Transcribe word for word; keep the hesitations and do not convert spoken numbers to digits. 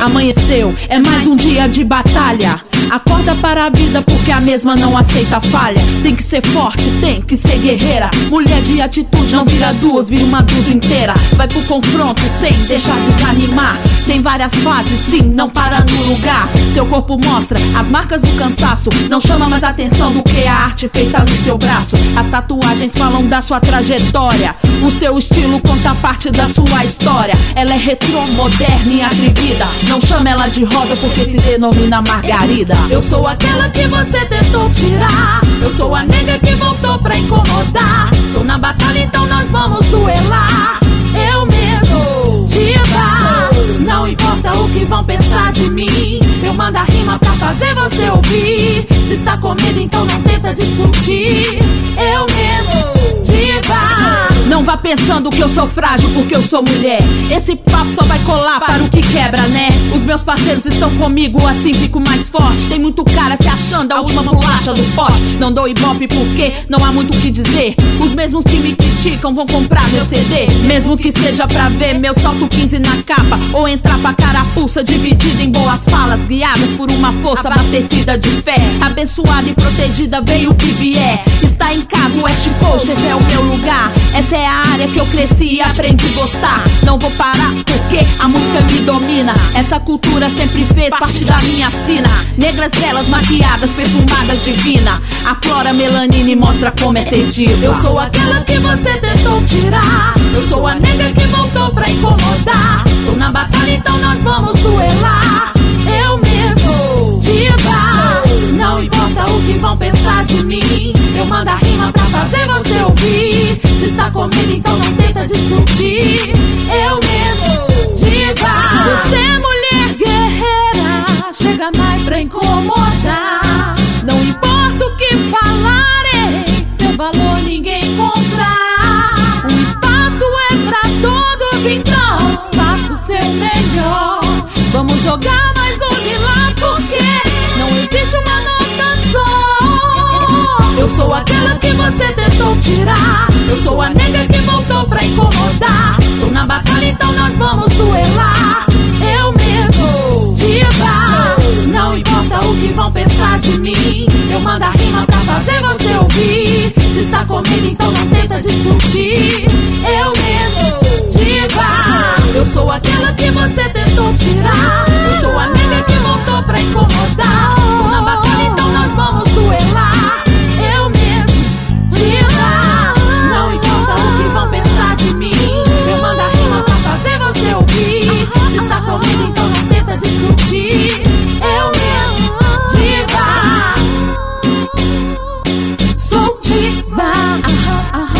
amanheceu, é mais um dia de batalha. Acorda para a vida porque a mesma não aceita falha. Tem que ser forte, tem que ser guerreira. Mulher de atitude não vira duas, vira uma dúzia inteira. Vai pro confronto sem deixar desanimar. Tem várias fases, sim, não para no lugar. Seu corpo mostra as marcas do cansaço. Não chama mais atenção do que a arte feita no seu braço. As tatuagens falam da sua trajetória. O seu estilo conta parte da sua história. Ela é retrô, moderna e atrevida. Não chama ela de rosa porque se denomina Margarida. Eu sou aquela que você tentou tirar. Eu sou a nega que voltou pra incomodar. Estou na batalha, então nós vamos duelar. Eu mesmo, diva. Não importa o que vão pensar de mim, eu mando a rima pra fazer você ouvir. Se está com medo, então não tenta discutir. Eu mesmo, diva. Não vá pensando que eu sou frágil porque eu sou mulher. Esse papo só vai colar para o que quebra, né? Os meus parceiros estão comigo, assim fico mais forte. Tem muito cara se achando a última bolacha do pote. Não dou ibope porque não há muito o que dizer. Os mesmos que me criticam vão comprar meu C D. Mesmo que seja pra ver meu salto quinze na capa, ou entrar pra carapuça dividida em boas falas, guiadas por uma força abastecida de fé. Abençoada e protegida, veio o que vier. Está em casa, o West Coast, esse é o meu lugar. Essa é É a área que eu cresci e aprendi a gostar. Não vou parar porque a música me domina. Essa cultura sempre fez parte da minha sina. Negras, belas, maquiadas, perfumadas, divina. Aflora melanina e mostra como é ser diva. Eu sou aquela que você tentou tirar. Eu sou a nega que voltou pra incomodar. Estou na batalha, então nós vamos duelar. Eu mesmo, diva. Não importa o que vão pensar de mim, eu mando a rima pra fazer você ouvir. Se está com medo, então não tenta discutir. Eu mesmo, diva. Você é mulher guerreira, chega mais pra incomodar. Não importa o que falarem, seu valor ninguém compra. O espaço é pra todos, então faça o seu melhor. Vamos jogar mais um milagre porque não existe uma nota só. Eu sou aquela que você tentou tirar. Eu sou a nega que voltou pra incomodar. Estou na batalha, então nós vamos duelar. Eu mesmo, diva. Não importa o que vão pensar de mim, eu mando a rima pra fazer você ouvir. Se está com medo, então não tenta discutir. Eu mesmo, diva. Eu sou aquela que você tentou tirar. Eu sou a nega que voltou pra incomodar. Estou na batalha, então nós vamos duelar. Eu mesmo, diva. Discutir, eu mesmo, diva. Sou diva.